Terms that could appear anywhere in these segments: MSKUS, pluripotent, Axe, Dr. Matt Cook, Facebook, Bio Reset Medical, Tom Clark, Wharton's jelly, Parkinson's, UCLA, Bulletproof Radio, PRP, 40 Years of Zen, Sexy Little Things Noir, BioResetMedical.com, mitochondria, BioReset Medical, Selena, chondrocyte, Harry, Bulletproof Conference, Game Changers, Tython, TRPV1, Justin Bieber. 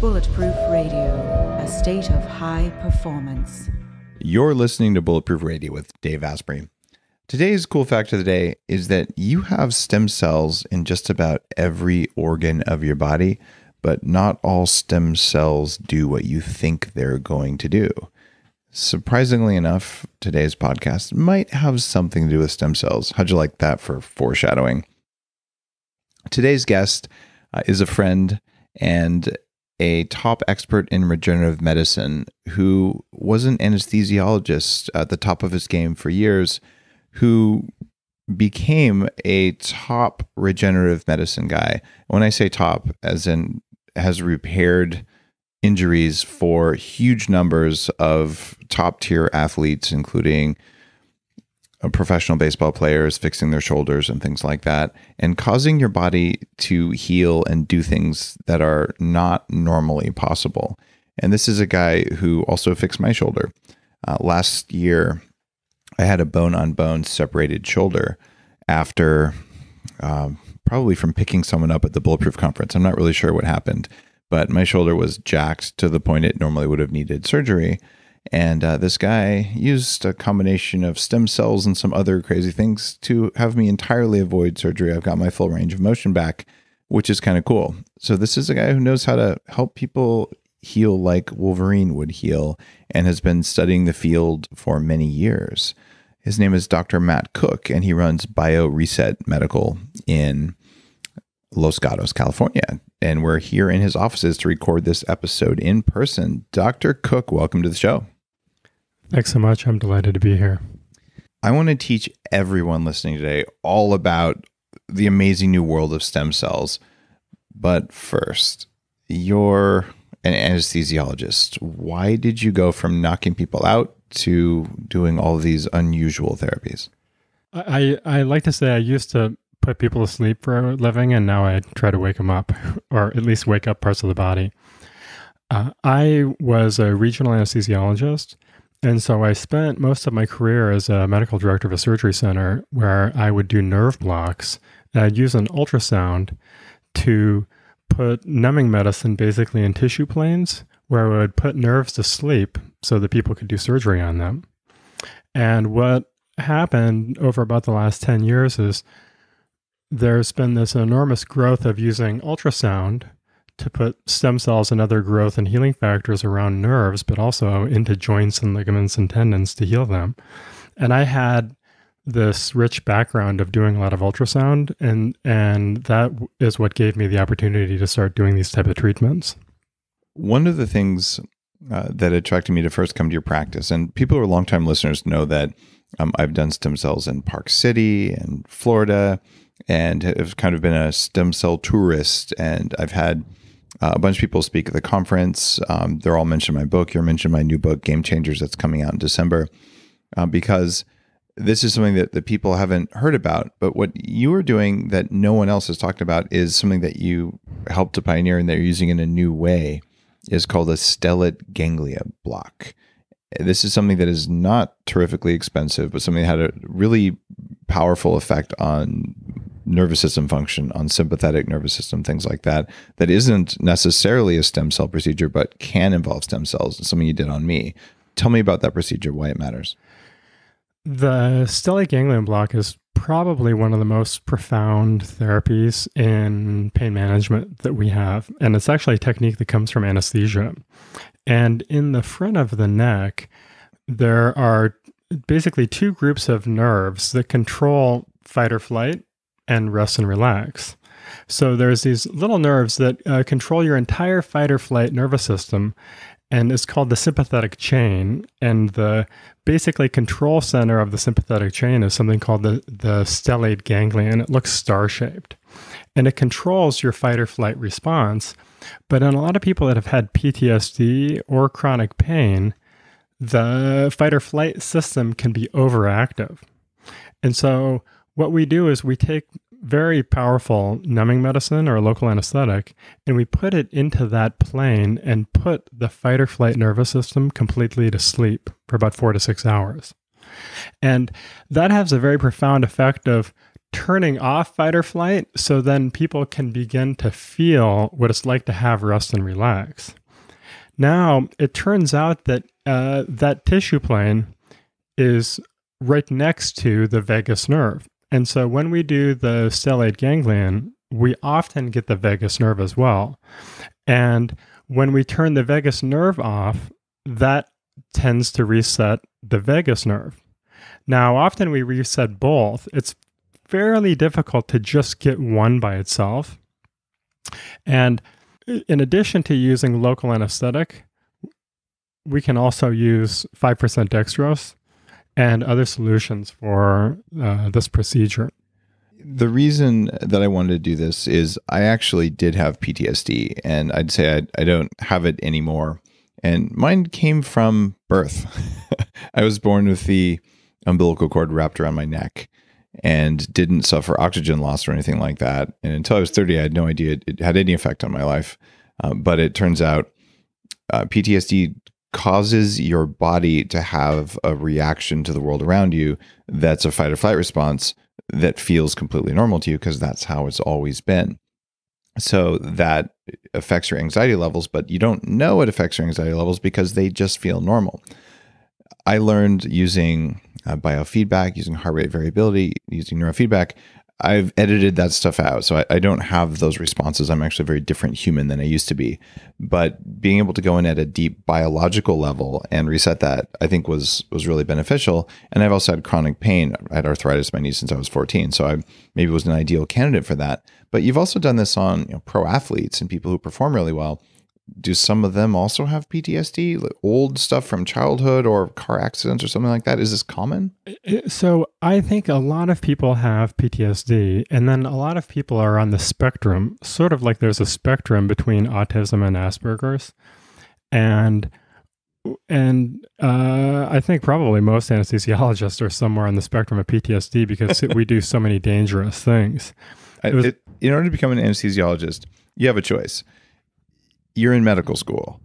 Bulletproof Radio, a state of high performance. You're listening to Bulletproof Radio with Dave Asprey. Today's cool fact of the day is that you have stem cells in just about every organ of your body, but not all stem cells do what you think they're going to do. Surprisingly enough, today's podcast might have something to do with stem cells. How'd you like that for foreshadowing? Today's guest is a friend and a top expert in regenerative medicine who was an anesthesiologist at the top of his game for years, who became a top regenerative medicine guy. When I say top, as in has repaired injuries for huge numbers of top tier athletes, including professional baseball players, fixing their shoulders and things like that, and causing your body to heal and do things that are not normally possible. And this is a guy who also fixed my shoulder. Last year, I had a bone-on-bone separated shoulder after probably from picking someone up at the Bulletproof Conference. I'm not really sure what happened, but my shoulder was jacked to the point it normally would have needed surgery. And this guy used a combination of stem cells and some other crazy things to have me entirely avoid surgery. I've got my full range of motion back, which is kind of cool. So this is a guy who knows how to help people heal like Wolverine would heal and has been studying the field for many years. His name is Dr. Matt Cook, and he runs Bio Reset Medical in Los Gatos, California. And we're here in his offices to record this episode in person. Dr. Cook, welcome to the show. Thanks so much. I'm delighted to be here. I want to teach everyone listening today all about the amazing new world of stem cells. But first, you're an anesthesiologist. Why did you go from knocking people out to doing all these unusual therapies? I like to say I used to put people to sleep for a living, and now I try to wake them up, or at least wake up parts of the body. I was a regional anesthesiologist. And so I spent most of my career as a medical director of a surgery center where I would do nerve blocks. And I'd use an ultrasound to put numbing medicine basically in tissue planes where I would put nerves to sleep so that people could do surgery on them. And what happened over about the last 10 years is there's been this enormous growth of using ultrasound to put stem cells and other growth and healing factors around nerves, but also into joints and ligaments and tendons to heal them. And I had this rich background of doing a lot of ultrasound, and that is what gave me the opportunity to start doing these type of treatments. One of the things that attracted me to first come to your practice, and people who are longtime listeners know that I've done stem cells in Park City and Florida, and have kind of been a stem cell tourist, and I've had a bunch of people speak at the conference. They're all mentioned in my book. You're mentioned in my new book, Game Changers, that's coming out in December, because this is something that the people haven't heard about. But what you are doing that no one else has talked about is something that you helped to pioneer and they're using in a new way. It's called a stellate ganglia block. This is something that is not terrifically expensive, but something that had a really powerful effect on nervous system function, on sympathetic nervous system, things like that, that isn't necessarily a stem cell procedure, but can involve stem cells. It's something you did on me. Tell me about that procedure, why it matters. The stellate ganglion block is probably one of the most profound therapies in pain management that we have. And it's actually a technique that comes from anesthesia. And in the front of the neck, there are basically two groups of nerves that control fight or flight and rest and relax. So there's these little nerves that control your entire fight or flight nervous system, and it's called the sympathetic chain. And the basically control center of the sympathetic chain is something called the stellate ganglion. It looks star-shaped, and it controls your fight or flight response. But in a lot of people that have had PTSD or chronic pain, the fight or flight system can be overactive. And so what we do is we take very powerful numbing medicine or local anesthetic, and we put it into that plane and put the fight or flight nervous system completely to sleep for about 4 to 6 hours. And that has a very profound effect of turning off fight or flight, so then people can begin to feel what it's like to have rest and relax. Now, it turns out that that tissue plane is right next to the vagus nerve. And so when we do the stellate ganglion, we often get the vagus nerve as well. And when we turn the vagus nerve off, that tends to reset the vagus nerve. Now, often we reset both. It's fairly difficult to just get one by itself. And in addition to using local anesthetic, we can also use 5% dextrose and other solutions for this procedure. The reason that I wanted to do this is I actually did have PTSD, and I'd say I don't have it anymore. And mine came from birth. I was born with the umbilical cord wrapped around my neck and didn't suffer oxygen loss or anything like that. And until I was 30, I had no idea it had any effect on my life. But it turns out PTSD causes your body to have a reaction to the world around you that's a fight or flight response that feels completely normal to you because that's how it's always been. So that affects your anxiety levels, but you don't know it affects your anxiety levels because they just feel normal. I learned using biofeedback, using heart rate variability, using neurofeedback. I've edited that stuff out, so I don't have those responses. I'm actually a very different human than I used to be. But being able to go in at a deep biological level and reset that, I think was really beneficial. And I've also had chronic pain. I had arthritis in my knee since I was 14, so I maybe was an ideal candidate for that. But you've also done this on pro athletes and people who perform really well. Do some of them also have PTSD, like old stuff from childhood or car accidents or something like that? Is this common? So I think a lot of people have PTSD, and then a lot of people are on the spectrum, sort of like there's a spectrum between autism and Asperger's. And I think probably most anesthesiologists are somewhere on the spectrum of PTSD because we do so many dangerous things. In order to become an anesthesiologist, you have a choice. You're in medical school,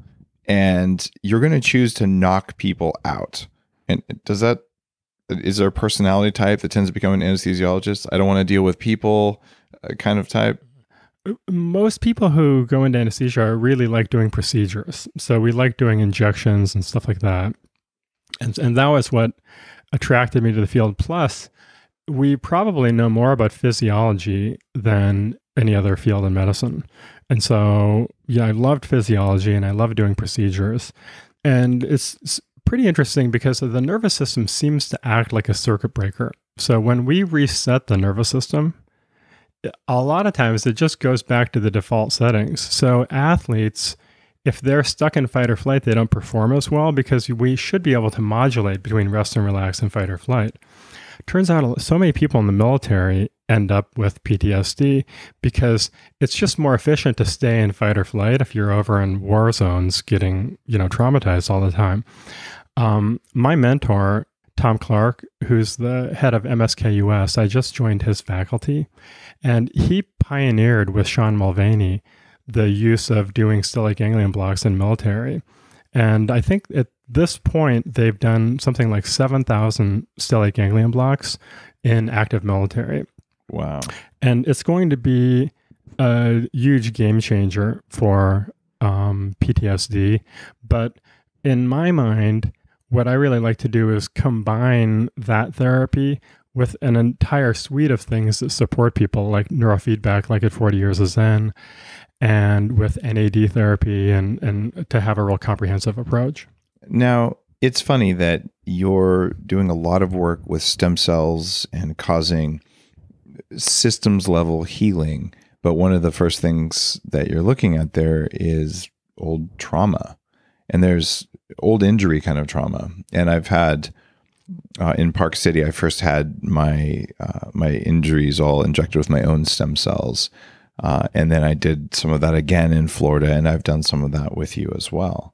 and you're going to choose to knock people out. And is there a personality type that tends to become an anesthesiologist? I don't want to deal with people kind of type? Most people who go into anesthesia really like doing procedures. So we like doing injections and stuff like that. And that was what attracted me to the field. Plus, we probably know more about physiology than any other field in medicine. And so, yeah, I loved physiology and I loved doing procedures. And it's pretty interesting because the nervous system seems to act like a circuit breaker. So when we reset the nervous system, a lot of times it just goes back to the default settings. So athletes, if they're stuck in fight or flight, they don't perform as well because we should be able to modulate between rest and relax and fight or flight. Turns out so many people in the military end up with PTSD because it's just more efficient to stay in fight or flight if you're over in war zones getting traumatized all the time. My mentor, Tom Clark, who's the head of MSKUS, I just joined his faculty, and he pioneered with Sean Mulvaney the use of doing stellate ganglion blocks in military. And I think at this point, they've done something like 7,000 stellate ganglion blocks in active military. Wow. And it's going to be a huge game changer for PTSD. But in my mind, what I really like to do is combine that therapy with an entire suite of things that support people, like neurofeedback, like at 40 Years of Zen, and with NAD therapy, and to have a real comprehensive approach. Now, it's funny that you're doing a lot of work with stem cells and causing systems level healing, but one of the first things that you're looking at there is old trauma, and there's old injury kind of trauma. And I've had in Park City, I first had my injuries all injected with my own stem cells. And then I did some of that again in Florida, and I've done some of that with you as well,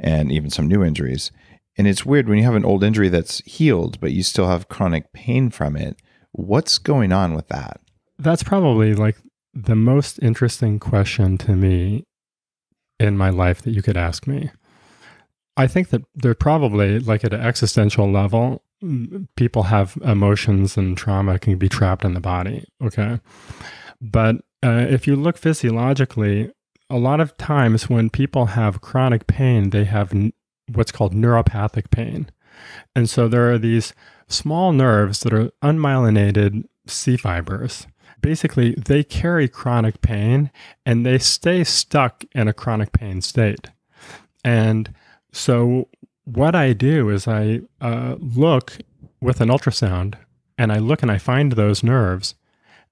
and even some new injuries. And it's weird when you have an old injury that's healed, but you still have chronic pain from it. What's going on with that? That's probably like the most interesting question to me in my life that you could ask me. I think that they're probably, like, at an existential level, people have emotions and trauma can be trapped in the body. Okay. But if you look physiologically, a lot of times when people have chronic pain, they have what's called neuropathic pain. And so there are these small nerves that are unmyelinated C fibers. Basically, they carry chronic pain and they stay stuck in a chronic pain state. And so what I do is I look with an ultrasound, and I look and I find those nerves,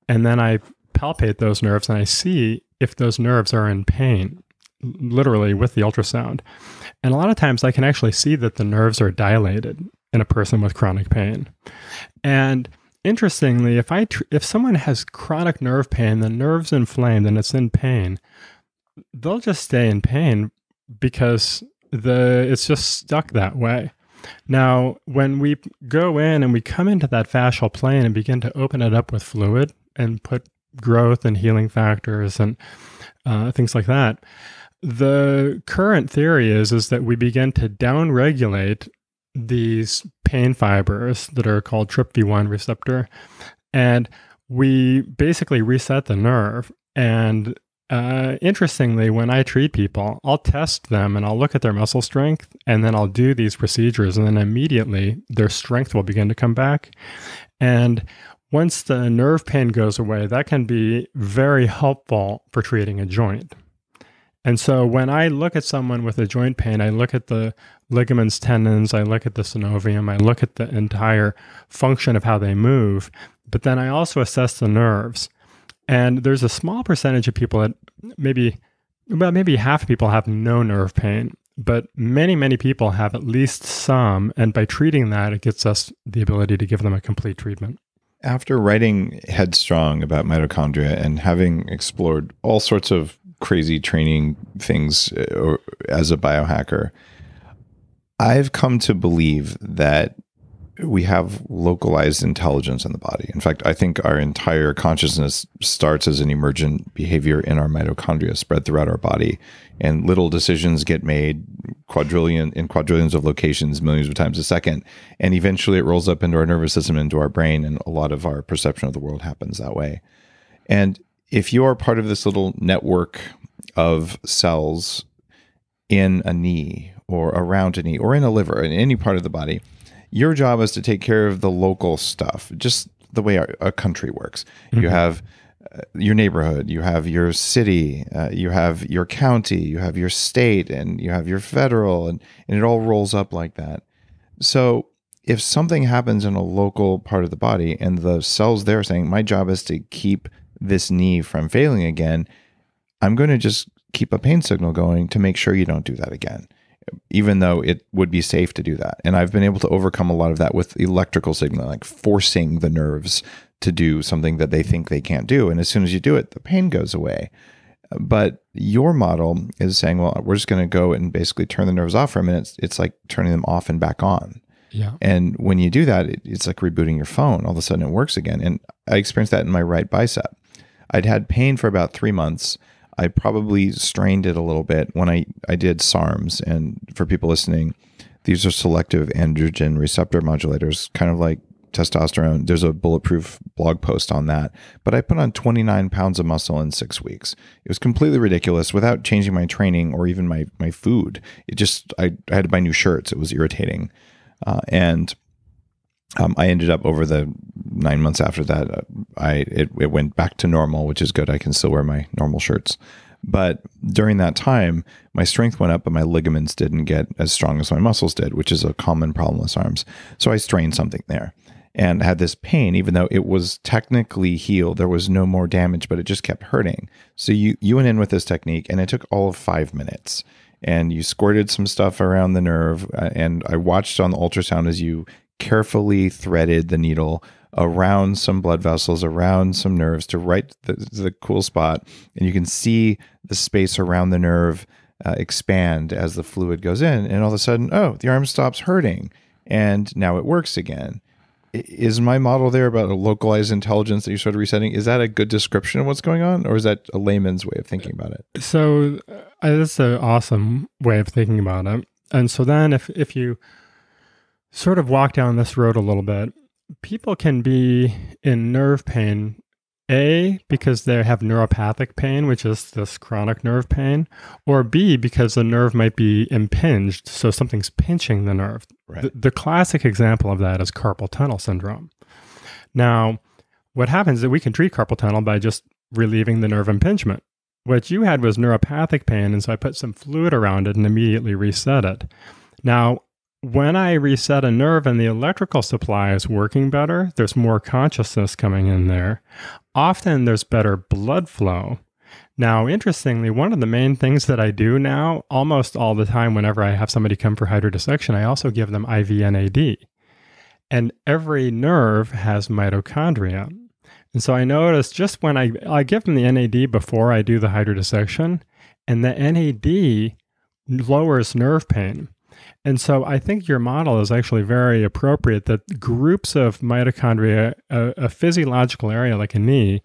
and then I palpate those nerves and I see if those nerves are in pain, literally with the ultrasound. And a lot of times I can actually see that the nerves are dilated in a person with chronic pain. And interestingly, if someone has chronic nerve pain, the nerve's inflamed and it's in pain, they'll just stay in pain because it's just stuck that way. Now, when we go in and we come into that fascial plane and begin to open it up with fluid and put growth and healing factors and things like that, the current theory is that we begin to downregulate these pain fibers that are called TRPV1 receptor, and we basically reset the nerve. And interestingly, when I treat people, I'll test them and I'll look at their muscle strength, and then I'll do these procedures, and then immediately their strength will begin to come back. And once the nerve pain goes away, that can be very helpful for treating a joint. And so when I look at someone with a joint pain, I look at the ligaments, tendons, I look at the synovium, I look at the entire function of how they move, but then I also assess the nerves. And there's a small percentage of people that maybe half of people have no nerve pain, but many, many people have at least some. And by treating that, it gets us the ability to give them a complete treatment. After writing Headstrong about mitochondria and having explored all sorts of crazy training things as a biohacker, I've come to believe that we have localized intelligence in the body. In fact, I think our entire consciousness starts as an emergent behavior in our mitochondria spread throughout our body, and little decisions get made in quadrillions of locations, millions of times a second, and eventually it rolls up into our nervous system, into our brain, and a lot of our perception of the world happens that way. And if you are part of this little network of cells in a knee or around a knee or in a liver, in any part of the body, your job is to take care of the local stuff, just the way a country works. Mm-hmm. You have your neighborhood, you have your city, you have your county, you have your state, and you have your federal, and it all rolls up like that. So if something happens in a local part of the body and the cells there are saying, my job is to keep this knee from failing again, I'm going to just keep a pain signal going to make sure you don't do that again, even though it would be safe to do that. And I've been able to overcome a lot of that with electrical signal, like forcing the nerves to do something that they think they can't do. And as soon as you do it, the pain goes away. But your model is saying, well, we're just going to go and basically turn the nerves off for a minute. It's like turning them off and back on. Yeah. And when you do that, it's like rebooting your phone. All of a sudden it works again. And I experienced that in my right bicep. I'd had pain for about 3 months. I probably strained it a little bit when I did SARMs. And for people listening, these are selective androgen receptor modulators, kind of like testosterone. There's a Bulletproof blog post on that. But I put on 29 pounds of muscle in 6 weeks. It was completely ridiculous without changing my training or even my food. It just, I had to buy new shirts. It was irritating. I ended up over the 9 months after that, it went back to normal, which is good. I can still wear my normal shirts. But during that time, my strength went up, but my ligaments didn't get as strong as my muscles did, which is a common problem with SARMs. So I strained something there and had this pain, even though it was technically healed. There was no more damage, but it just kept hurting. So you went in with this technique, and it took all of 5 minutes. And you squirted some stuff around the nerve, and I watched on the ultrasound as you carefully threaded the needle around some blood vessels, around some nerves to right the cool spot. And you can see the space around the nerve expand as the fluid goes in. And all of a sudden, oh, the arm stops hurting. And now it works again. Is my model there about a localized intelligence that you're sort of resetting? Is that a good description of what's going on? Or is that a layman's way of thinking about it? So that's an awesome way of thinking about it. And so then if you sort of walk down this road a little bit. People can be in nerve pain, A, because they have neuropathic pain, which is this chronic nerve pain, or B, because the nerve might be impinged, so something's pinching the nerve. Right. The classic example of that is carpal tunnel syndrome. Now, what happens is that we can treat carpal tunnel by just relieving the nerve impingement. What you had was neuropathic pain, and so I put some fluid around it and immediately reset it. Now, when I reset a nerve and the electrical supply is working better, there's more consciousness coming in there. Often there's better blood flow. Now, interestingly, one of the main things that I do now, almost all the time whenever I have somebody come for hydrodissection, I also give them IV NAD. And every nerve has mitochondria. And so I notice just when I give them the NAD before I do the hydrodissection, and the NAD lowers nerve pain. And so I think your model is actually very appropriate, that groups of mitochondria, a physiological area like a knee,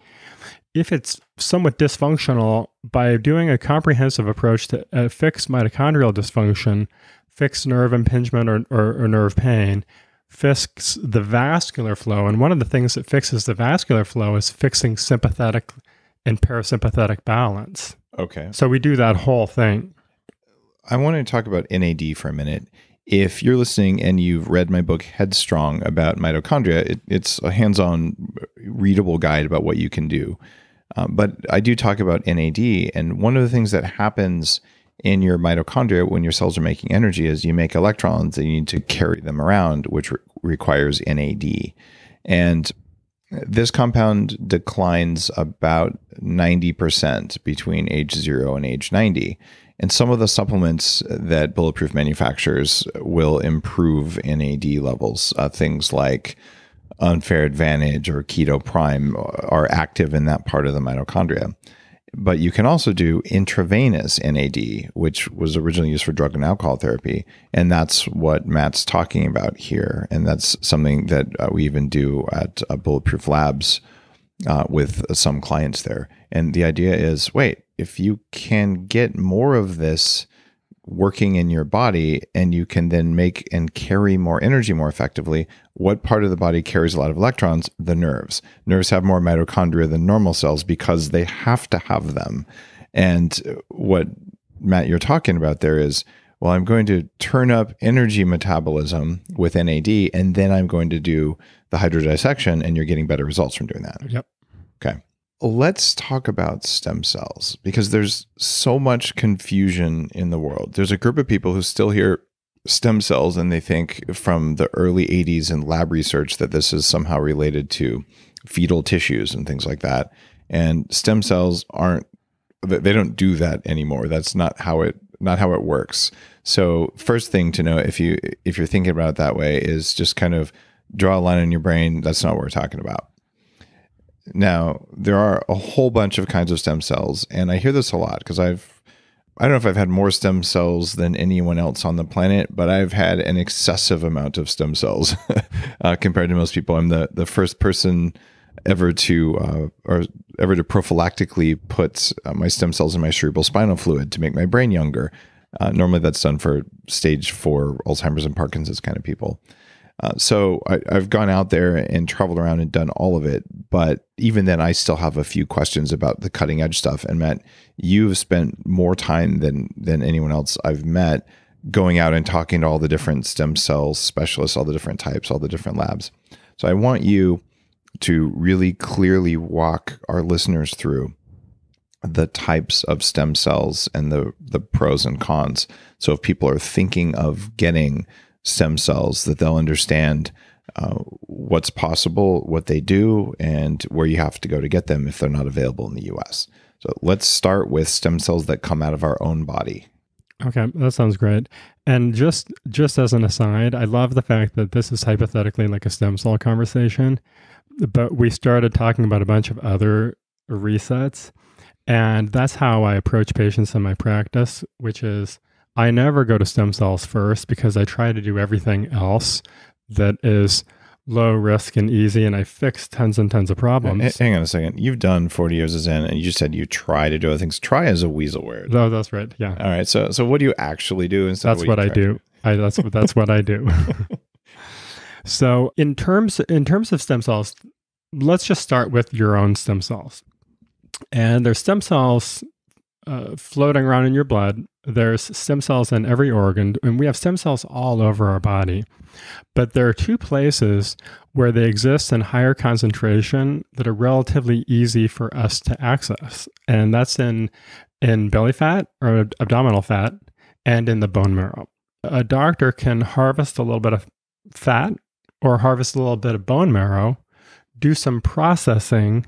if it's somewhat dysfunctional, by doing a comprehensive approach to fix mitochondrial dysfunction, fix nerve impingement or nerve pain, fix the vascular flow. And one of the things that fixes the vascular flow is fixing sympathetic and parasympathetic balance. Okay. So we do that whole thing. I want to talk about NAD for a minute. If you're listening and you've read my book, Headstrong, about mitochondria, it's a hands-on readable guide about what you can do. But I do talk about NAD, and one of the things that happens in your mitochondria when your cells are making energy is you make electrons and you need to carry them around, which requires NAD. And this compound declines about 90% between age 0 and age 90. And some of the supplements that Bulletproof manufactures will improve NAD levels. Things like Unfair Advantage or Keto Prime are active in that part of the mitochondria. But you can also do intravenous NAD, which was originally used for drug and alcohol therapy. And that's what Matt's talking about here. And that's something that we even do at Bulletproof Labs with some clients there. And the idea is, wait, if you can get more of this working in your body and you can then make and carry more energy more effectively, what part of the body carries a lot of electrons? The nerves. Nerves have more mitochondria than normal cells because they have to have them. And what, Matt, you're talking about there is, well, I'm going to turn up energy metabolism with NAD, and then I'm going to do the hydrodissection, and you're getting better results from doing that. Yep. Okay. Let's talk about stem cells, because there's so much confusion in the world. There's a group of people who still hear stem cells and they think from the early 80s in lab research that this is somehow related to fetal tissues and things like that. And stem cells aren't, they don't do that anymore. That's not how it works. So first thing to know if you're thinking about it that way is just kind of draw a line in your brain. That's not what we're talking about. Now, there are a whole bunch of kinds of stem cells, and I hear this a lot because I don't know if I've had more stem cells than anyone else on the planet, but I've had an excessive amount of stem cells compared to most people. I'm the first person ever to prophylactically put my stem cells in my cerebral spinal fluid to make my brain younger. Normally that's done for stage 4 Alzheimer's and Parkinson's kind of people. So I've gone out there and traveled around and done all of it. But even then, I still have a few questions about the cutting edge stuff. And Matt, you've spent more time than anyone else I've met going out and talking to all the different stem cell specialists, all the different types, all the different labs. So I want you to really clearly walk our listeners through the types of stem cells and the pros and cons. So if people are thinking of getting stem cells, that they'll understand what's possible, what they do, and where you have to go to get them if they're not available in the US. So let's start with stem cells that come out of our own body. Okay, that sounds great. And just as an aside, I love the fact that this is hypothetically like a stem cell conversation, but we started talking about a bunch of other resets, and that's how I approach patients in my practice, which is I never go to stem cells first because I try to do everything else that is low risk and easy, and I fix tons and tons of problems. Hang on a second. You've done 40 years of Zen, and you just said you try to do other things. Try is a weasel word. No, that's right. Yeah. All right. So what do you actually do instead of what I do? That's what I do. So in terms of stem cells, let's just start with your own stem cells. And there's stem cells floating around in your blood. There's stem cells in every organ, and we have stem cells all over our body. But there are two places where they exist in higher concentration that are relatively easy for us to access. And that's in belly fat or abdominal fat and in the bone marrow. A doctor can harvest a little bit of fat or harvest a little bit of bone marrow, do some processing,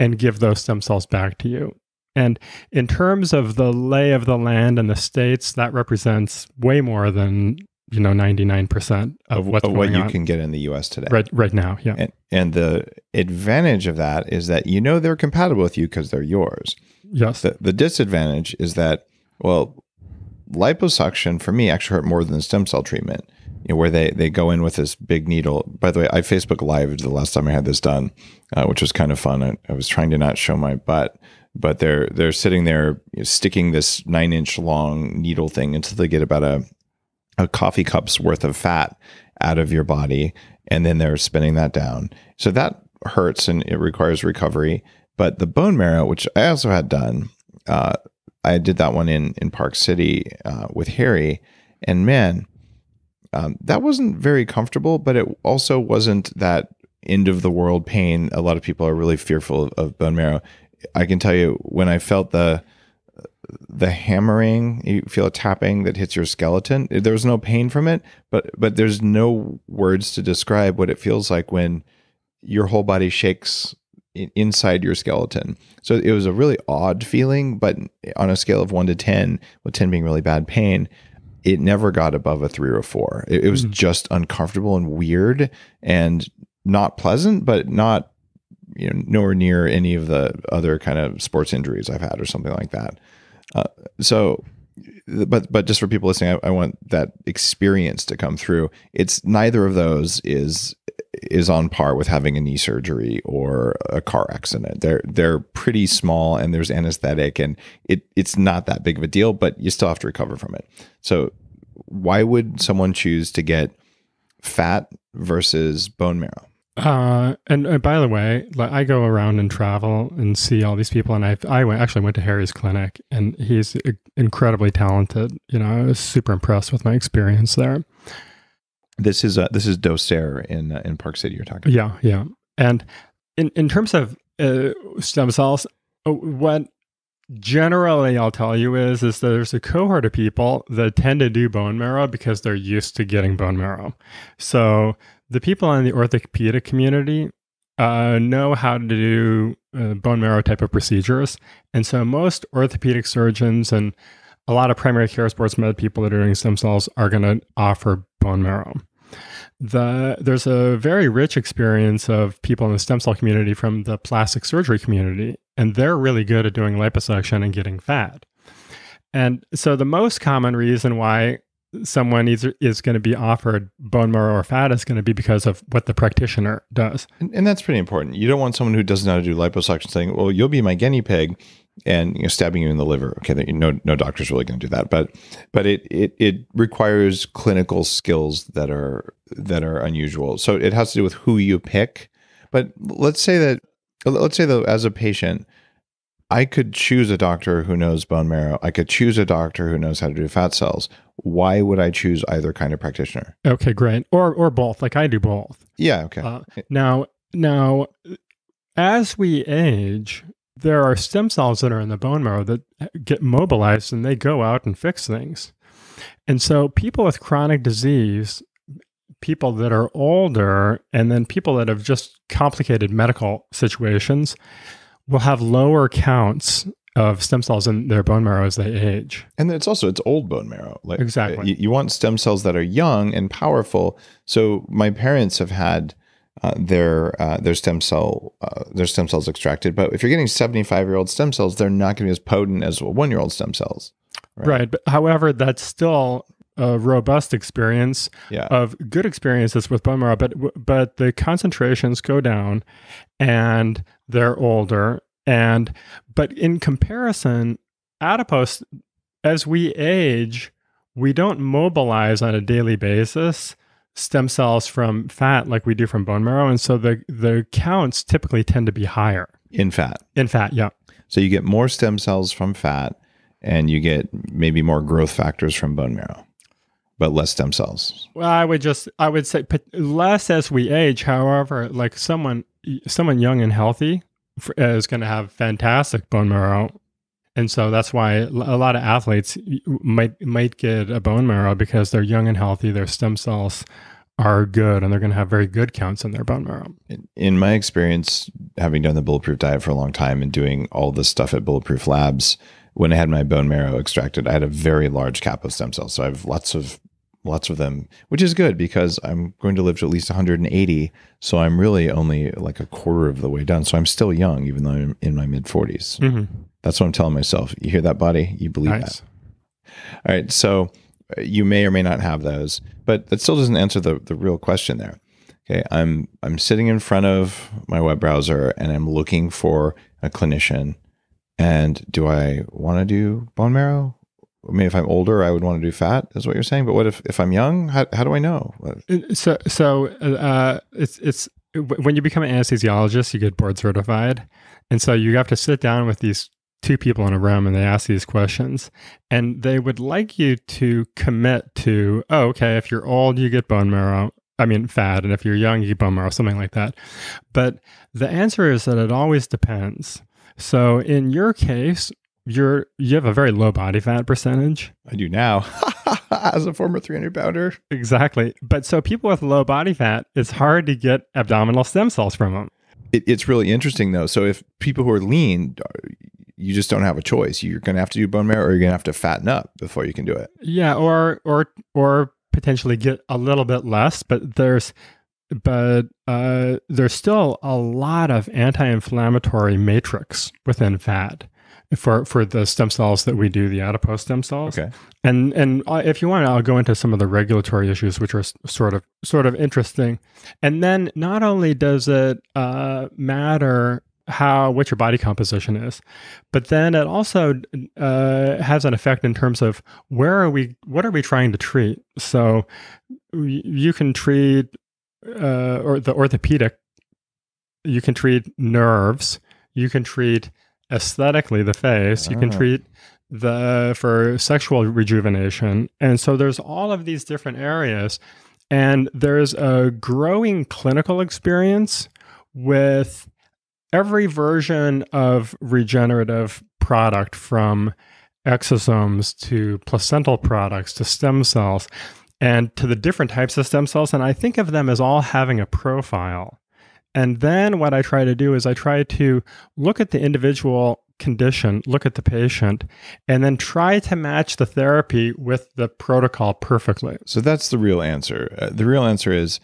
and give those stem cells back to you. And in terms of the lay of the land and the states, that represents way more than 99% of what's going on. What you can get in the U.S. today, right now, yeah. And the advantage of that is that they're compatible with you because they're yours. Yes. The disadvantage is that liposuction for me actually hurt more than stem cell treatment. Where they go in with this big needle. By the way, I Facebook Lived the last time I had this done, which was kind of fun. I was trying to not show my butt, but they're sitting there sticking this 9-inch long needle thing until they get about a coffee cup's worth of fat out of your body, and then they're spinning that down. So that hurts and it requires recovery. But the bone marrow, which I also had done, I did that one in Park City with Harry, and man, that wasn't very comfortable, but it also wasn't that end of the world pain. A lot of people are really fearful of bone marrow. I can tell you when I felt the hammering, you feel a tapping that hits your skeleton. There was no pain from it, but there's no words to describe what it feels like when your whole body shakes inside your skeleton. So it was a really odd feeling, but on a scale of 1 to 10, with 10 being really bad pain, it never got above a 3 or 4. It was just uncomfortable and weird and not pleasant, but not nowhere near any of the other kind of sports injuries I've had or something like that. But just for people listening, I want that experience to come through. It's neither of those is on par with having a knee surgery or a car accident. They're pretty small, and there's anesthetic, and it's not that big of a deal, but you still have to recover from it. So why would someone choose to get fat versus bone marrow? And by the way, I go around and travel and see all these people, and I actually went to Harry's clinic, and he's incredibly talented. I was super impressed with my experience there. This is Dosier in Park City you're talking about. Yeah, yeah. And in terms of stem cells, what generally I'll tell you is that there's a cohort of people that tend to do bone marrow because they're used to getting bone marrow. So the people in the orthopedic community know how to do bone marrow type of procedures. And so most orthopedic surgeons and a lot of primary care sports med people that are doing stem cells are going to offer bone marrow. There's a very rich experience of people in the stem cell community from the plastic surgery community, and they're really good at doing liposuction and getting fat. And so the most common reason why someone is going to be offered bone marrow or fat is going to be because of what the practitioner does. And that's pretty important. You don't want someone who doesn't know how to do liposuction saying, well, you'll be my guinea pig, and stabbing you in the liver. Okay, no doctor's really going to do that, but it requires clinical skills that are unusual. So it has to do with who you pick. But let's say that as a patient, I could choose a doctor who knows bone marrow. I could choose a doctor who knows how to do fat cells. Why would I choose either kind of practitioner? Okay, great. Or both. Like I do both. Yeah. Okay. Now, as we age, there are stem cells that are in the bone marrow that get mobilized, and they go out and fix things. And so people with chronic disease, people that are older, and then people that have just complicated medical situations will have lower counts of stem cells in their bone marrow as they age. And it's old bone marrow. Like, exactly. You want stem cells that are young and powerful. So my parents have had their stem cells extracted, but if you're getting 75-year-old stem cells, they're not going to be as potent as 1-year-old stem cells. Right. But however, that's still a robust experience of good experiences with bone marrow. But the concentrations go down, and they're older. But in comparison, adipose, as we age, we don't mobilize on a daily basis. stem cells from fat like we do from bone marrow. And so the counts typically tend to be higher. In fat? In fat, yeah. So you get more stem cells from fat and you get maybe more growth factors from bone marrow, but less stem cells. Well, I would say less as we age. However, like someone young and healthy is going to have fantastic bone marrow. And so that's why a lot of athletes might get a bone marrow, because they're young and healthy, their stem cells are good, and they're going to have very good counts in their bone marrow. In my experience, having done the Bulletproof Diet for a long time and doing all this stuff at Bulletproof Labs, when I had my bone marrow extracted, I had a very large cap of stem cells. So I have lots of them, which is good because I'm going to live to at least 180. So I'm really only like a quarter of the way done. So I'm still young, even though I'm in my mid 40s. Mm-hmm. That's what I'm telling myself. You hear that, body? You believe nice. That. All right. So you may or may not have those, but that still doesn't answer the real question there. Okay. I'm sitting in front of my web browser and I'm looking for a clinician. And do I want to do bone marrow? I mean, if I'm older, I would want to do fat, is what you're saying. But what if I'm young? How do I know? So it's when you become an anesthesiologist, you get board certified. And so you have to sit down with these two people in a room and they ask these questions. And they would like you to commit to, oh, okay, if you're old, you get bone marrow. I mean, fat. And if you're young, you get bone marrow, something like that. But the answer is that it always depends. So in your case, you have a very low body fat percentage. I do now, as a former 300-pounder. Exactly. But so people with low body fat, it's hard to get abdominal stem cells from them. It's really interesting though. So if people who are lean, you just don't have a choice. You're going to have to do bone marrow, or you're going to have to fatten up before you can do it. Yeah, or potentially get a little bit less. But there's still a lot of anti-inflammatory matrix within fat. For the stem cells that we do, the adipose stem cells. Okay. And if you want, I'll go into some of the regulatory issues, which are sort of interesting. And then not only does it matter what your body composition is, but then it also has an effect in terms of what are we trying to treat? So you can treat you can treat nerves, you can treat aesthetically the face, you can treat for sexual rejuvenation. And so there's all of these different areas, and there's a growing clinical experience with every version of regenerative product, from exosomes to placental products to stem cells and to the different types of stem cells. And I think of them as all having a profile. And then what I try to do is I try to look at the individual condition, look at the patient, and then try to match the therapy with the protocol perfectly. So that's the real answer. The real answer is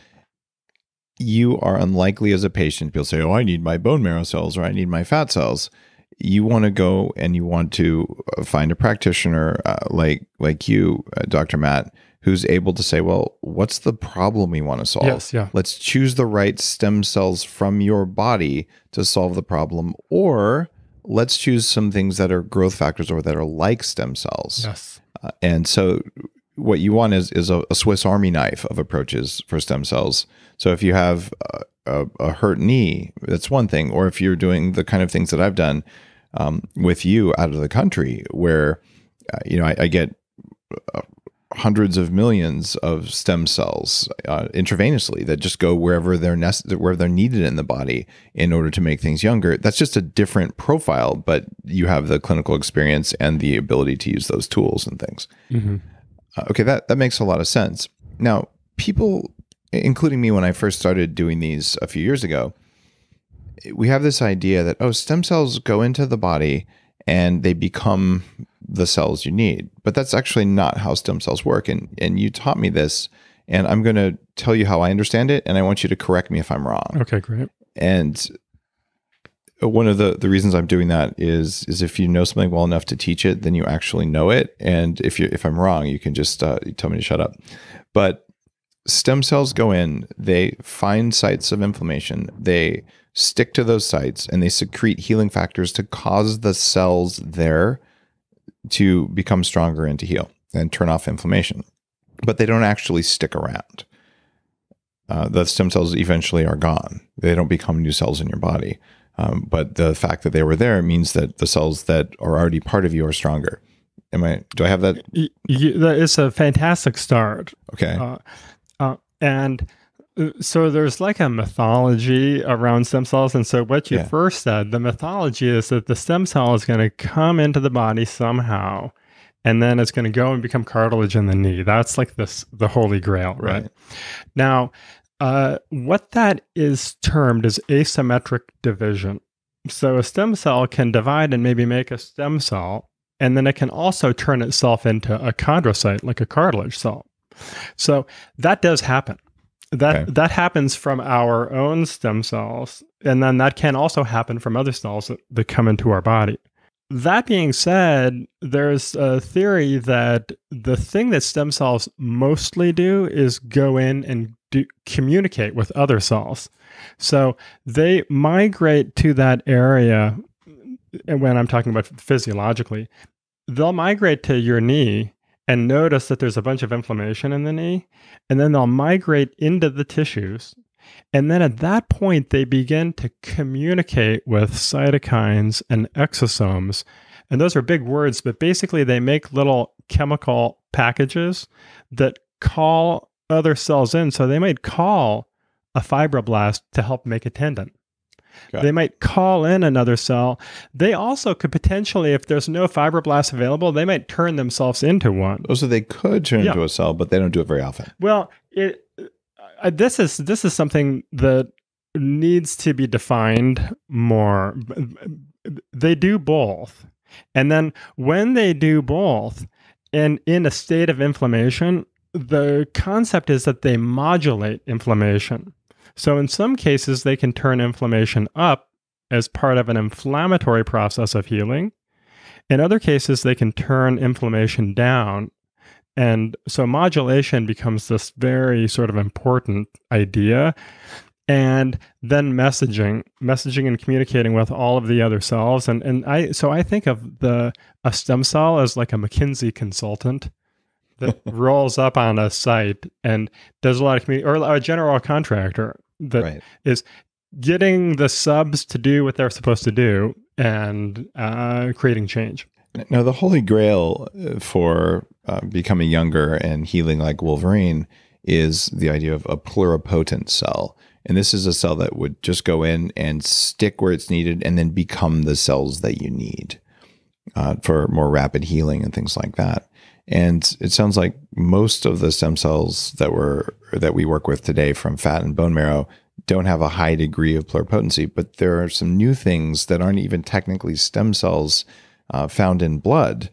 you are unlikely as a patient, people say, oh, I need my bone marrow cells, or I need my fat cells. You want to go and you want to find a practitioner like you, Dr. Matt, who's able to say, well, what's the problem we want to solve? Yes, yeah. Let's choose the right stem cells from your body to solve the problem, or let's choose some things that are growth factors or that are like stem cells. Yes. And so what you want is a Swiss Army knife of approaches for stem cells. So if you have a hurt knee, that's one thing. Or if you're doing the kind of things that I've done with you out of the country, where I get hundreds of millions of stem cells intravenously that just go wherever wherever they're needed in the body in order to make things younger. That's just a different profile, but you have the clinical experience and the ability to use those tools and things. Mm-hmm. Okay, that makes a lot of sense. Now, people, including me when I first started doing these a few years ago, we have this idea that, oh, stem cells go into the body and they become the cells you need. But that's actually not how stem cells work. And you taught me this, and I'm going to tell you how I understand it, and I want you to correct me if I'm wrong. Okay, great. And one of the reasons I'm doing that is if you know something well enough to teach it, then you actually know it. And if I'm wrong, you can just tell me to shut up. But stem cells go in, they find sites of inflammation, they stick to those sites, and they secrete healing factors to cause the cells there to become stronger and to heal and turn off inflammation. But they don't actually stick around. the stem cells eventually are gone. They don't become new cells in your body. But the fact that they were there means that the cells that are already part of you are stronger. Do I have that? That is a fantastic start. Okay. And so there's like a mythology around stem cells. And so what you first said, the mythology is that the stem cell is going to come into the body somehow, and then it's going to go and become cartilage in the knee. That's like this, the holy grail, right? Now, what that is termed is asymmetric division. So a stem cell can divide and maybe make a stem cell, and then it can also turn itself into a chondrocyte, like a cartilage cell. So that does happen. That happens from our own stem cells, and then that can also happen from other cells that come into our body. That being said, there's a theory that the thing that stem cells mostly do is go in and communicate with other cells. So they migrate to that area, and when I'm talking about physiologically, they'll migrate to your knee and notice that there's a bunch of inflammation in the knee, and then they'll migrate into the tissues. And then at that point, they begin to communicate with cytokines and exosomes. And those are big words, but basically they make little chemical packages that call other cells in. So they might call a fibroblast to help make a tendon. They might call in another cell. They also could potentially, if there's no fibroblast available, they might turn themselves into one. Oh, so they could turn into a cell, but they don't do it very often. Well, this is something that needs to be defined more. They do both. And then when they do both, and in a state of inflammation, the concept is that they modulate inflammation. So in some cases, they can turn inflammation up as part of an inflammatory process of healing. In other cases, they can turn inflammation down. And so modulation becomes this very sort of important idea. And then messaging and communicating with all of the other cells. And I think of a stem cell as like a McKinsey consultant that rolls up on a site and does a lot of community, or a general contractor that is getting the subs to do what they're supposed to do and creating change. Now, the holy grail for becoming younger and healing like Wolverine is the idea of a pluripotent cell. And this is a cell that would just go in and stick where it's needed and then become the cells that you need for more rapid healing and things like that. And it sounds like most of the stem cells that we work with today from fat and bone marrow don't have a high degree of pluripotency, but there are some new things that aren't even technically stem cells found in blood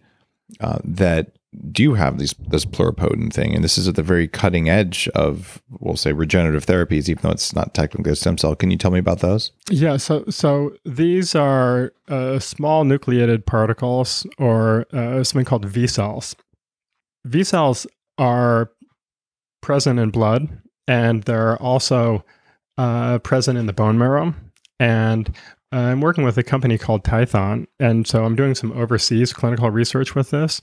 that do have this pluripotent thing. And this is at the very cutting edge of, we'll say, regenerative therapies, even though it's not technically a stem cell. Can you tell me about those? Yeah, so these are small nucleated particles, or something called V-cells. V-cells are present in blood, and they're also present in the bone marrow. And I'm working with a company called Tython, and so I'm doing some overseas clinical research with this.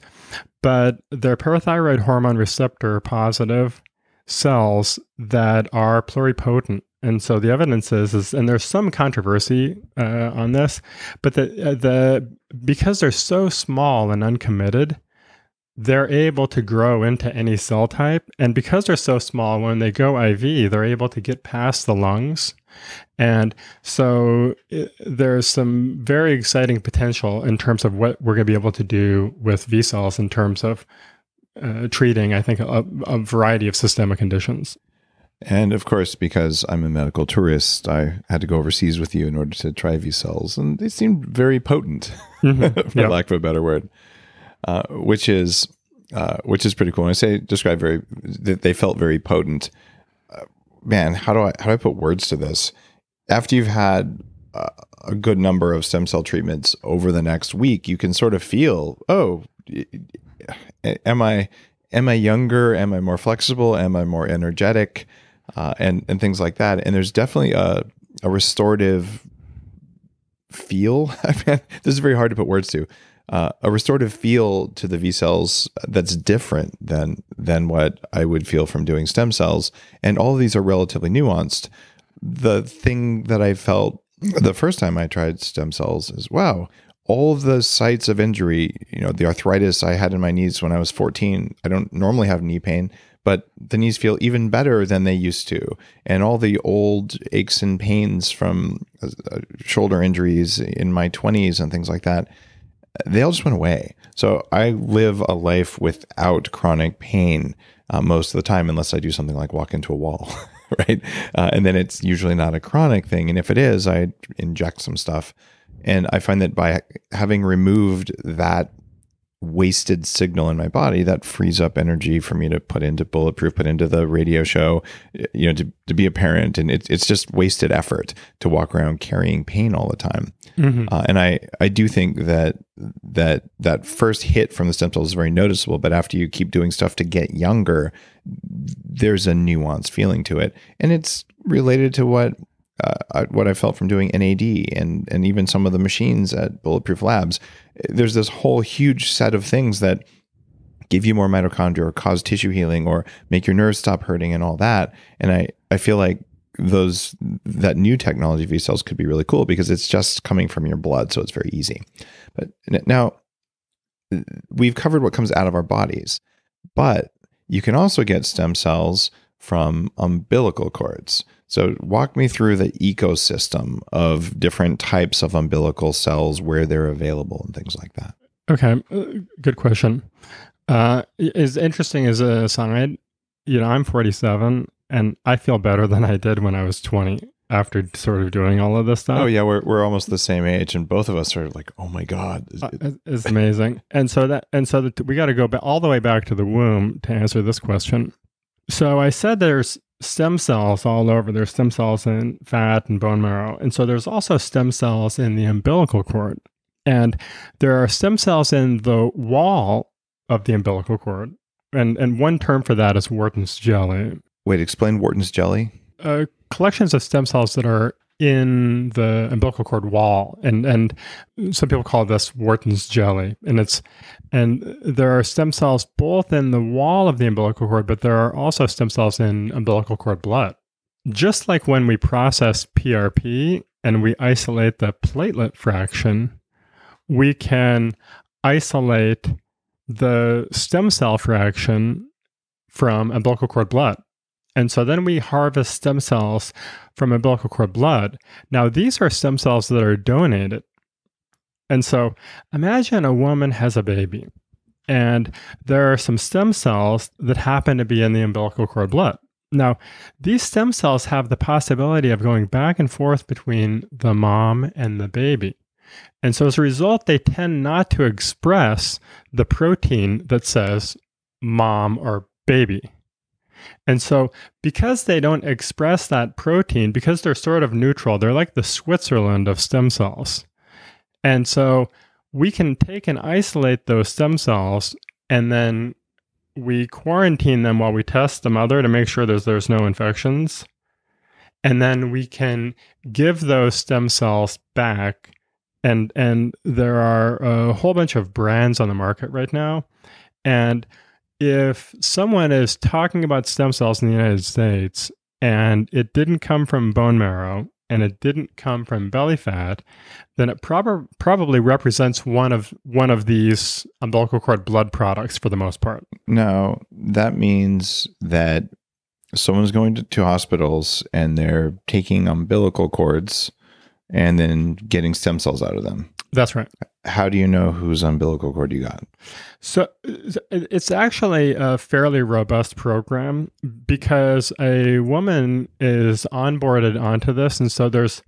But they're parathyroid hormone receptor positive cells that are pluripotent. And so the evidence is, and there's some controversy on this, but because they're so small and uncommitted, they're able to grow into any cell type. And because they're so small, when they go IV, they're able to get past the lungs. And so there's some very exciting potential in terms of what we're going to be able to do with V-cells in terms of treating, I think, a variety of systemic conditions. And of course, because I'm a medical tourist, I had to go overseas with you in order to try V-cells. And they seemed very potent, for lack of a better word. Which is pretty cool. When I say describe very, they felt very potent. Man, how do I put words to this? After you've had a good number of stem cell treatments over the next week, you can sort of feel, oh, am I younger? Am I more flexible? Am I more energetic? And things like that. And there's definitely a restorative feel. This is very hard to put words to. a restorative feel to the V cells that's different than what I would feel from doing stem cells. And all of these are relatively nuanced. The thing that I felt the first time I tried stem cells is, wow, all of the sites of injury, you know, the arthritis I had in my knees when I was 14, I don't normally have knee pain, but the knees feel even better than they used to. And all the old aches and pains from shoulder injuries in my 20s and things like that, they all just went away. So I live a life without chronic pain most of the time, unless I do something like walk into a wall, right? And then it's usually not a chronic thing. And if it is, I inject some stuff. And I find that by having removed that wasted signal in my body, that frees up energy for me to put into Bulletproof, put into the radio show, you know, to be a parent. And it's just wasted effort to walk around carrying pain all the time. Mm-hmm. And I do think that first hit from the stem cells is very noticeable, but after you keep doing stuff to get younger, there's a nuanced feeling to it. And it's related to what I felt from doing NAD and even some of the machines at Bulletproof Labs. There's this whole huge set of things that give you more mitochondria or cause tissue healing or make your nerves stop hurting and all that. And I feel like that new technology V cells could be really cool because it's just coming from your blood, so it's very easy. But now we've covered what comes out of our bodies, but you can also get stem cells from umbilical cords. So walk me through the ecosystem of different types of umbilical cells, where they're available and things like that. Okay, good question. As interesting as a aside, you know, I'm 47 and I feel better than I did when I was 20 after sort of doing all of this stuff. Oh yeah, we're almost the same age and both of us are like, oh my God. It's amazing. And so we got to go all the way back to the womb to answer this question. So I said there's stem cells all over. There's stem cells in fat and bone marrow. And so there's also stem cells in the umbilical cord. And there are stem cells in the wall of the umbilical cord. And one term for that is Wharton's jelly. Wait, explain Wharton's jelly? Collections of stem cells that are in the umbilical cord wall. And some people call this Wharton's jelly. And there are stem cells both in the wall of the umbilical cord, but there are also stem cells in umbilical cord blood. Just like when we process PRP and we isolate the platelet fraction, we can isolate the stem cell fraction from umbilical cord blood. And so then we harvest stem cells from umbilical cord blood. Now, these are stem cells that are donated. And so imagine a woman has a baby and there are some stem cells that happen to be in the umbilical cord blood. Now, these stem cells have the possibility of going back and forth between the mom and the baby. And so as a result, they tend not to express the protein that says mom or baby. And so because they don't express that protein, because they're sort of neutral, they're like the Switzerland of stem cells. And so we can take and isolate those stem cells, and then we quarantine them while we test the mother to make sure there's no infections. And then we can give those stem cells back. And there are a whole bunch of brands on the market right now. And if someone is talking about stem cells in the United States and it didn't come from bone marrow and it didn't come from belly fat, then it probably represents one of these umbilical cord blood products for the most part. No, that means that someone's going to hospitals and they're taking umbilical cords and then getting stem cells out of them. That's right. How do you know whose umbilical cord you got? So it's actually a fairly robust program because a woman is onboarded onto this. And so there's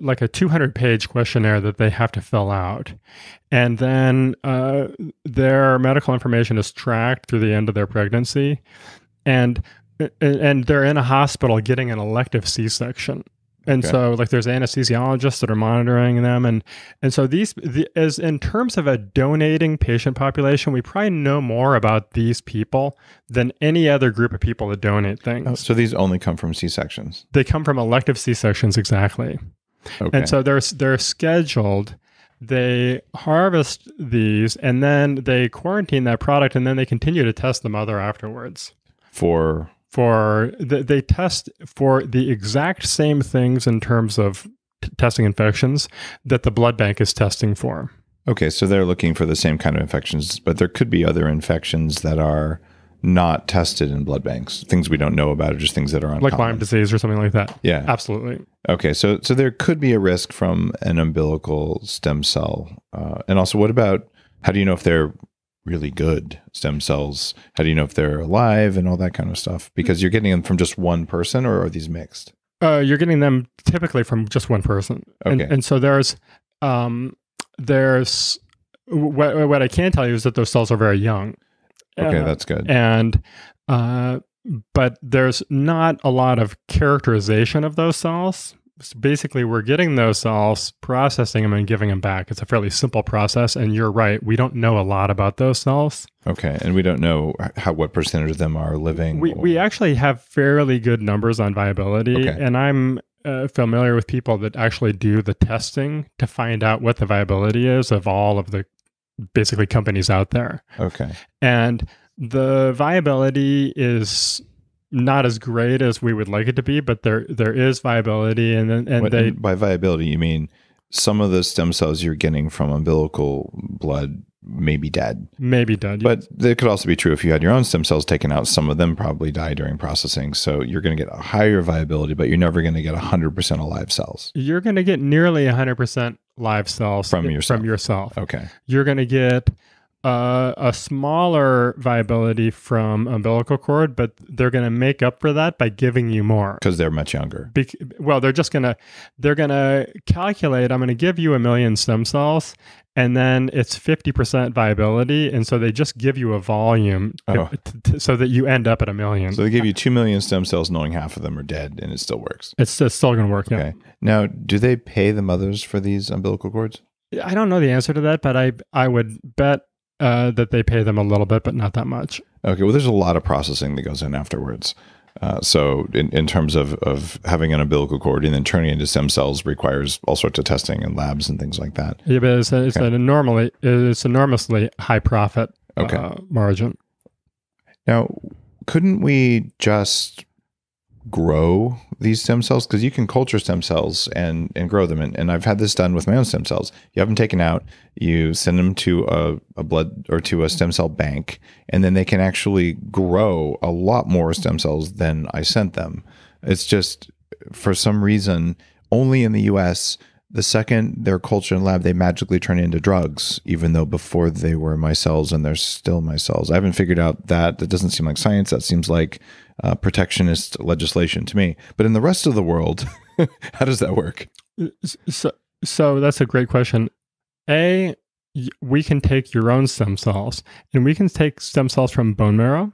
like a 200-page questionnaire that they have to fill out. And then their medical information is tracked through the end of their pregnancy. And they're in a hospital getting an elective C-section. And okay. So like there's anesthesiologists that are monitoring them. And so as in terms of a donating patient population, we probably know more about these people than any other group of people that donate things. Oh, so these only come from C-sections? They come from elective C-sections, exactly. Okay. And so they're scheduled They harvest these and then they quarantine that product, and then they continue to test the mother afterwards. They test for the exact same things in terms of testing infections that the blood bank is testing for. Okay, so they're looking for the same kind of infections, but there could be other infections that are not tested in blood banks, things we don't know about, or just things that are uncommon. Like Lyme disease or something like that. Yeah. Absolutely. Okay, so there could be a risk from an umbilical stem cell. And also, what about, how do you know if they're really good stem cells? How do you know if they're alive and all that kind of stuff? Because you're getting them from just one person, or are these mixed? You're getting them typically from just one person. Okay. And so what I can tell you is that those cells are very young. Okay, that's good. But there's not a lot of characterization of those cells. So basically, we're getting those cells, processing them, and giving them back. It's a fairly simple process, and you're right. We don't know a lot about those cells. Okay, and we don't know what percentage of them are living. We actually have fairly good numbers on viability, okay. And I'm familiar with people that actually do the testing to find out what the viability is of all of the basically companies out there. Okay. And the viability is not as great as we would like it to be, but there is viability. And by viability, you mean some of the stem cells you're getting from umbilical blood may be dead. But yes. That could also be true if you had your own stem cells taken out. Some of them probably die during processing. So you're going to get a higher viability, but you're never going to get 100% alive cells. You're going to get nearly 100% live cells from yourself. Okay. You're going to get a smaller viability from umbilical cord, but they're going to make up for that by giving you more. Because they're much younger. They're going to calculate, I'm going to give you 1 million stem cells, and then it's 50% viability. And so they just give you a volume so that you end up at 1 million. So they give you 2 million stem cells knowing half of them are dead, and it still works. It's still going to work, okay. Yeah. Now, do they pay the mothers for these umbilical cords? I don't know the answer to that, but I would bet that they pay them a little bit, but not that much. Okay, well, there's a lot of processing that goes in afterwards. So in terms of having an umbilical cord and then turning it into stem cells requires all sorts of testing and labs and things like that. Yeah, but it's enormously high profit margin. Now, couldn't we just grow these stem cells? Because you can culture stem cells and grow them. And I've had this done with my own stem cells. You have them taken out, you send them to a blood or to a stem cell bank, and then they can actually grow a lot more stem cells than I sent them. It's just, for some reason, only in the US, the second they're cultured in lab, they magically turn into drugs, even though before they were my cells and they're still my cells. I haven't figured out that. That doesn't seem like science. That seems like protectionist legislation to me. But in the rest of the world, how does that work? So that's a great question. We can take your own stem cells, and we can take stem cells from bone marrow.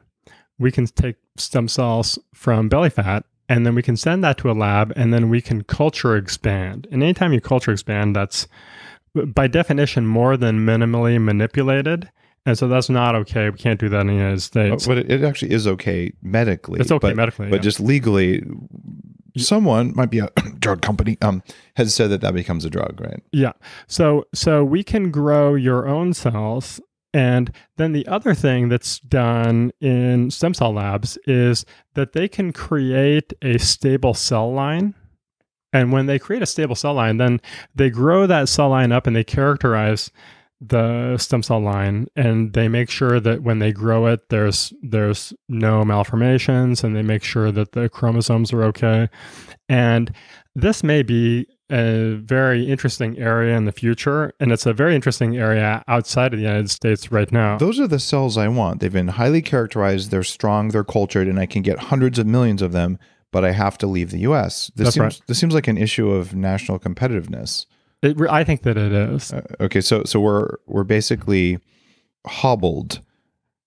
We can take stem cells from belly fat. And then we can send that to a lab, and then we can culture expand. And anytime you culture expand, that's by definition more than minimally manipulated. And so that's not okay. We can't do that in the United States. But it actually is okay medically. It's okay medically. But just legally, someone, might be a drug company, has said that becomes a drug, right? Yeah. So we can grow your own cells. And then the other thing that's done in stem cell labs is that they can create a stable cell line. And when they create a stable cell line, then they grow that cell line up and they characterize the stem cell line, and they make sure that when they grow it, there's no malformations, and they make sure that the chromosomes are okay. And this may be a very interesting area in the future, and it's a very interesting area outside of the United States right now. Those are the cells I want. They've been highly characterized, they're strong, they're cultured, and I can get hundreds of millions of them, but I have to leave the US. This seems like an issue of national competitiveness. I think that it is. Okay, so we're basically hobbled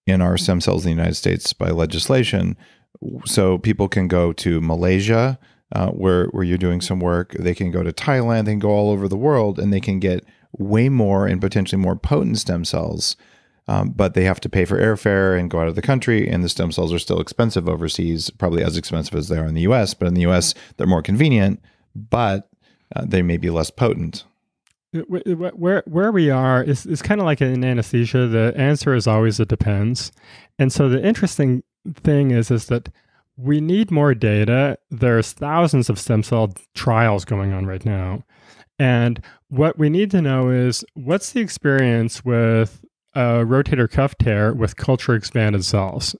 in our stem cells in the United States by legislation. So people can go to Malaysia, where you're doing some work, they can go to Thailand, they can go all over the world, and they can get way more and potentially more potent stem cells, but they have to pay for airfare and go out of the country, and the stem cells are still expensive overseas, probably as expensive as they are in the US, but in the US, they're more convenient, but they may be less potent. Where we are is kind of like in anesthesia. The answer is always it depends. And so the interesting thing is that we need more data. There's thousands of stem cell trials going on right now. And what we need to know is what's the experience with a rotator cuff tear with culture expanded cells,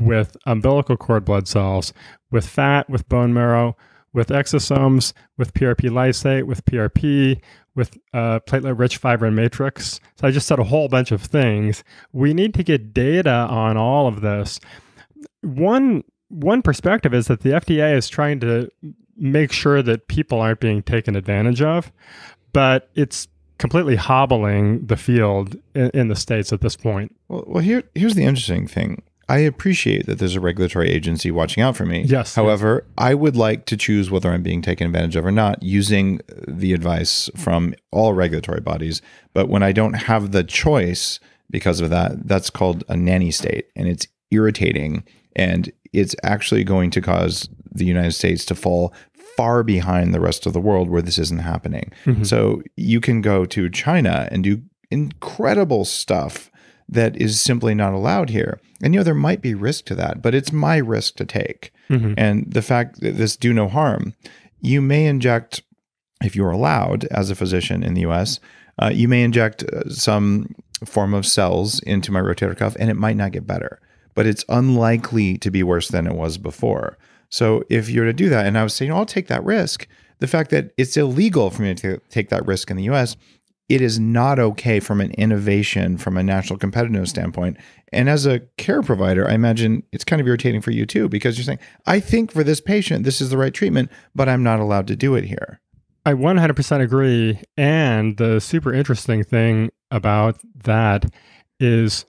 with umbilical cord blood cells, with fat, with bone marrow, with exosomes, with PRP lysate, with PRP, with platelet-rich fibrin matrix. So I just said a whole bunch of things. We need to get data on all of this. One perspective is that the FDA is trying to make sure that people aren't being taken advantage of, but it's completely hobbling the field in the States at this point. Well, here's the interesting thing. I appreciate that there's a regulatory agency watching out for me. Yes. However, yes. I would like to choose whether I'm being taken advantage of or not using the advice from all regulatory bodies. But when I don't have the choice because of that, that's called a nanny state, and it's irritating, and it's actually going to cause the United States to fall far behind the rest of the world where this isn't happening. Mm-hmm. So you can go to China and do incredible stuff that is simply not allowed here. And, you know, there might be risk to that, but it's my risk to take. Mm-hmm. And the fact that this do no harm, you may inject, if you're allowed as a physician in the US, you may inject some form of cells into my rotator cuff and it might not get better, but it's unlikely to be worse than it was before. So if you're to do that, and I was saying, I'll take that risk, the fact that it's illegal for me to take that risk in the US, it is not okay from an innovation, from a national competitiveness standpoint. And as a care provider, I imagine it's kind of irritating for you too, because you're saying, I think for this patient, this is the right treatment, but I'm not allowed to do it here. I 100% agree. And the super interesting thing about that is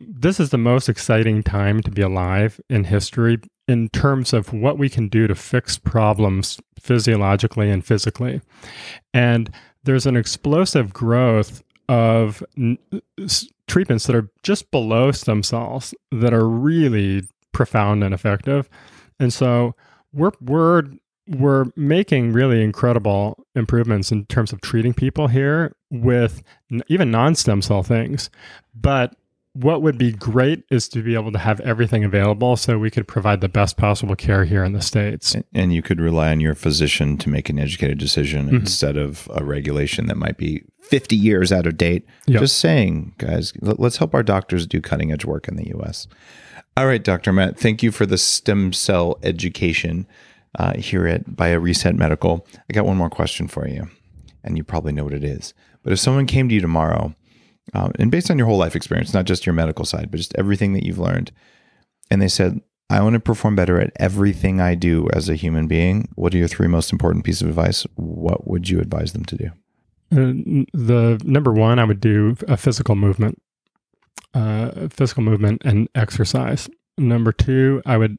this is the most exciting time to be alive in history in terms of what we can do to fix problems physiologically and physically. And there's an explosive growth of treatments that are just below stem cells that are really profound and effective. And so we're making really incredible improvements in terms of treating people here with even non-stem cell things. But what would be great is to be able to have everything available so we could provide the best possible care here in the States. And you could rely on your physician to make an educated decision mm-hmm. instead of a regulation that might be 50 years out of date. Yep. Just saying, guys, let's help our doctors do cutting edge work in the US. All right, Dr. Matt, thank you for the stem cell education here at Bio Reset Medical. I got one more question for you, and you probably know what it is. But if someone came to you tomorrow, and based on your whole life experience, not just your medical side, but just everything that you've learned, and they said, I want to perform better at everything I do as a human being, what are your three most important pieces of advice? What would you advise them to do? The number one, I would do a physical movement and exercise. Number two, I would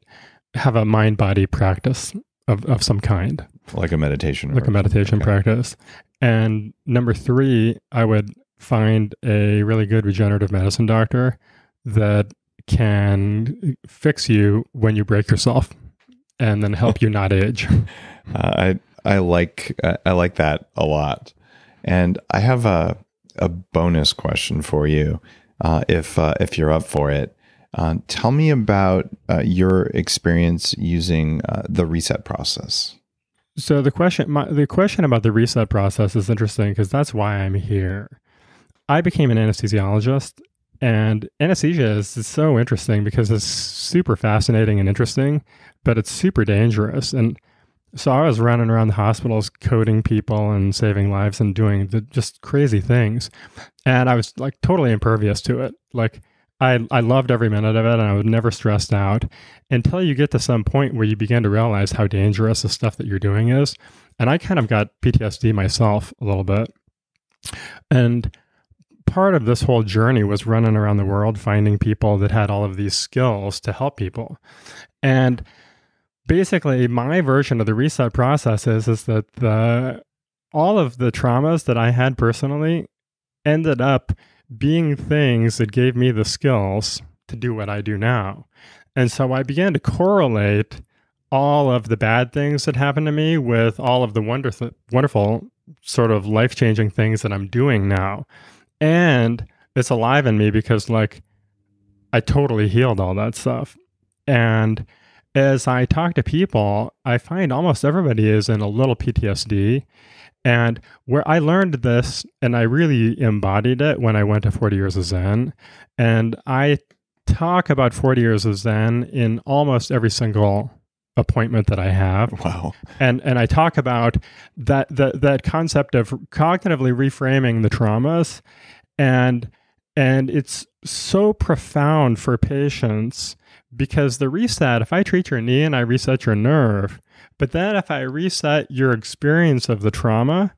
have a mind-body practice of some kind. Like a meditation. Like a meditation practice. And number three, I would find a really good regenerative medicine doctor that can fix you when you break yourself and then help you not age. I like that a lot. And I have a bonus question for you if you're up for it. Tell me about your experience using the reset process. So the question about the reset process is interesting because that's why I'm here. I became an anesthesiologist, and anesthesia is so interesting because it's super fascinating and interesting, but it's super dangerous. And so I was running around the hospitals coding people and saving lives and doing just crazy things. And I was like totally impervious to it. Like I loved every minute of it, and I was never stressed out until you get to some point where you begin to realize how dangerous the stuff that you're doing is. And I kind of got PTSD myself a little bit. And part of this whole journey was running around the world, finding people that had all of these skills to help people. And basically my version of the reset process is that all of the traumas that I had personally ended up being things that gave me the skills to do what I do now. And so I began to correlate all of the bad things that happened to me with all of the wonderful sort of life-changing things that I'm doing now. And it's alive in me because like I totally healed all that stuff. And as I talk to people, I find almost everybody is in a little PTSD. And where I learned this, and I really embodied it when I went to 40 Years of Zen, and I talk about 40 Years of Zen in almost every single appointment that I have. Wow. And I talk about that concept of cognitively reframing the traumas, and it's so profound for patients because the reset, if I treat your knee and I reset your nerve, but then if I reset your experience of the trauma,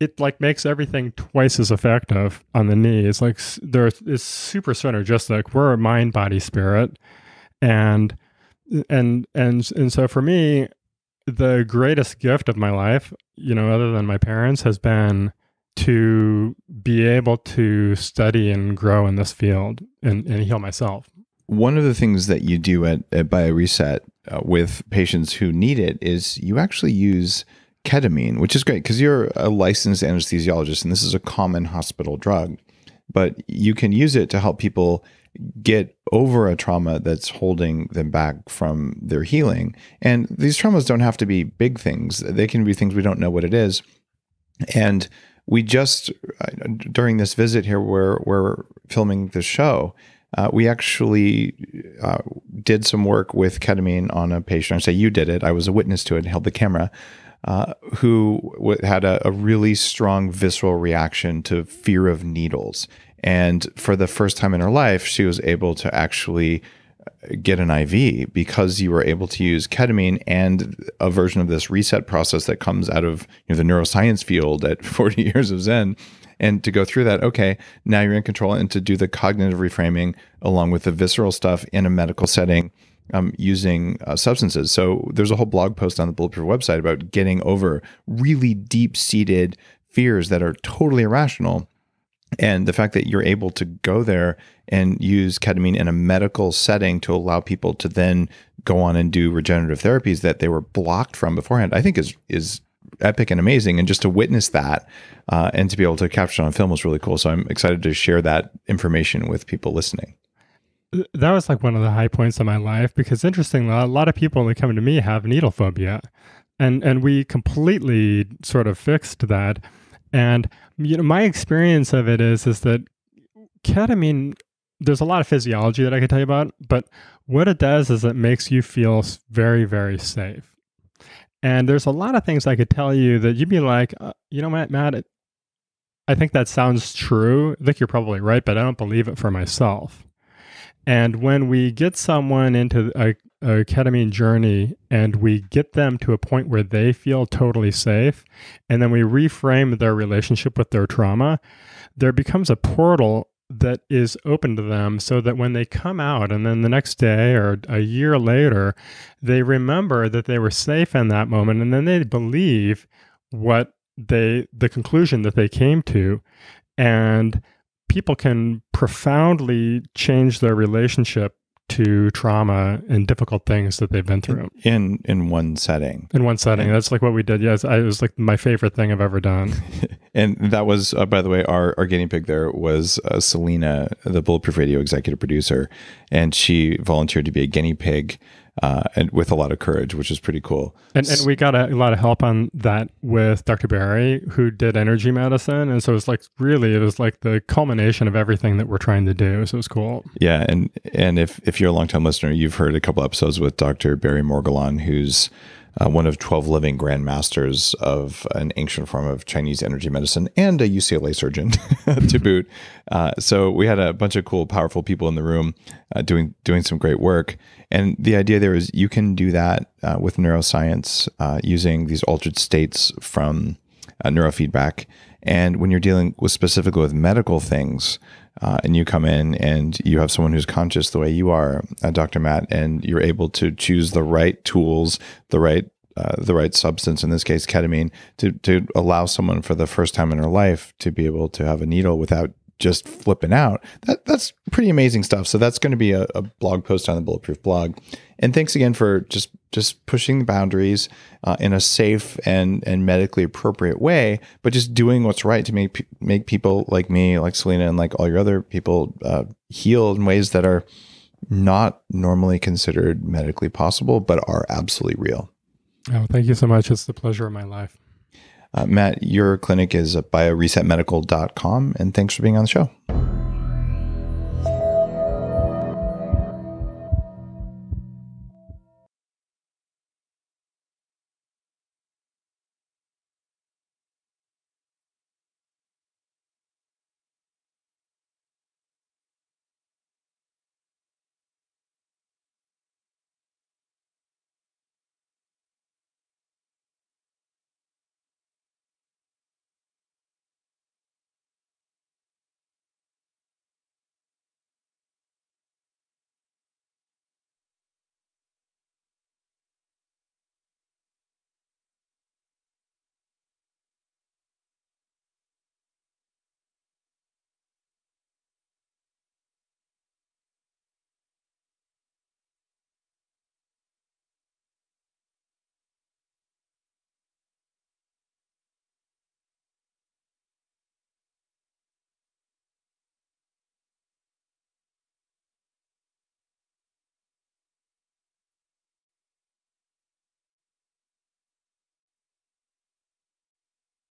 it like makes everything twice as effective on the knee. It's like there is super synergistic. We're a mind, body, spirit. And so for me, the greatest gift of my life, you know, other than my parents, has been to be able to study and grow in this field and heal myself. One of the things that you do at BioReset with patients who need it is you actually use ketamine, which is great because you're a licensed anesthesiologist and this is a common hospital drug, but you can use it to help people get over a trauma that's holding them back from their healing. And these traumas don't have to be big things. They can be things we don't know what it is. And we just, during this visit here where we're filming the show, we actually did some work with ketamine on a patient. I say you did it. I was a witness to it and held the camera, who had a really strong visceral reaction to fear of needles. And for the first time in her life, she was able to actually get an IV because you were able to use ketamine and a version of this reset process that comes out of the neuroscience field at 40 Years of Zen. And to go through that, okay, now you're in control, and to do the cognitive reframing along with the visceral stuff in a medical setting using substances. So there's a whole blog post on the Bulletproof website about getting over really deep-seated fears that are totally irrational. And the fact that you're able to go there and use ketamine in a medical setting to allow people to then go on and do regenerative therapies that they were blocked from beforehand, I think is epic and amazing. And just to witness that and to be able to capture it on film was really cool. So I'm excited to share that information with people listening. That was like one of the high points of my life because interestingly, a lot of people that come to me have needle phobia. And we completely sort of fixed that. And my experience of it is that ketamine, there's a lot of physiology that I could tell you about, but what it does is it makes you feel very, very safe. And there's a lot of things I could tell you that you'd be like, you know, Matt, I think that sounds true. I think you're probably right, but I don't believe it for myself. And when we get someone into a ketamine journey and we get them to a point where they feel totally safe, and then we reframe their relationship with their trauma, there becomes a portal that is open to them so that when they come out and then the next day or a year later, they remember that they were safe in that moment, and then they believe the conclusion that they came to. And people can profoundly change their relationship to trauma and difficult things that they've been through. In one setting. In one setting. That's like what we did. Yes, it was like my favorite thing I've ever done. And that was, by the way, our guinea pig there was Selena, the Bulletproof Radio executive producer, and she volunteered to be a guinea pig and with a lot of courage, which is pretty cool. And we got a lot of help on that with Dr. Barry, who did energy medicine. And so it's like, really, it was like the culmination of everything that we're trying to do. So it was cool. Yeah. And if you're a longtime listener, you've heard a couple episodes with Dr. Barry Morgellon, who's one of 12 living grand masters of an ancient form of Chinese energy medicine and a UCLA surgeon to boot. So we had a bunch of cool, powerful people in the room doing some great work. And the idea there is you can do that with neuroscience using these altered states from neurofeedback. And when you're dealing with specifically with medical things, and you come in and you have someone who's conscious the way you are, Dr. Matt, and you're able to choose the right tools, the right substance, in this case, ketamine, to allow someone for the first time in her life to be able to have a needle without just flipping out. That's pretty amazing stuff. So that's going to be a blog post on the Bulletproof blog. And thanks again for just pushing the boundaries in a safe and medically appropriate way, but just doing what's right to make people like me, like Selena, and like all your other people heal in ways that are not normally considered medically possible, but are absolutely real. Oh, thank you so much. It's the pleasure of my life. Matt, your clinic is at BioResetMedical.com, and thanks for being on the show.